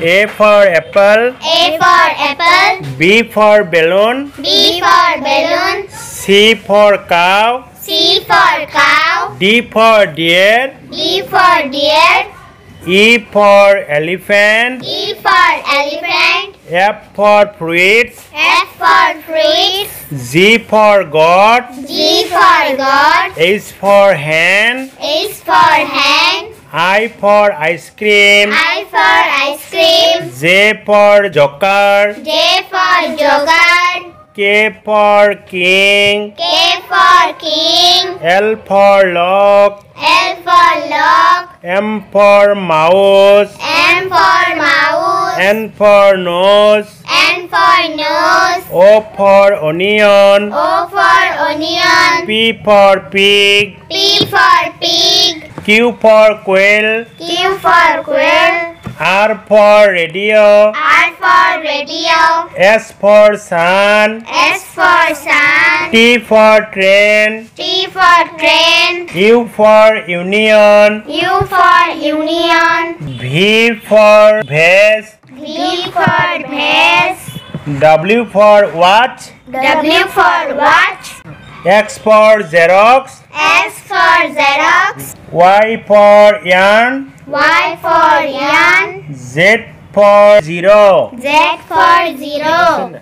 A for apple. A for apple. B for balloon. B for balloon. C for cow. C for cow. D for deer. D for deer. E for elephant. E for elephant. F for fruits. F for fruits. G for God. G for God. H for hand. H for hand. I for ice cream. I for ice cream. J for joker. J for joker. K for king. K for king. L for lock. L for lock. M for mouse. M for mouse. N for nose. N for nose. O for onion. O for onion. P for pig. P for pig. Q for quail. Q for quail. R for radio. R for radio. S for sun. S for sun. T for train. T for train. U for union. U for union. V for vase. V for vase. W for watch. W for watch. X for Xerox. X for Xerox. Y for yarn. Y for yarn. Z for zero. Z for zero.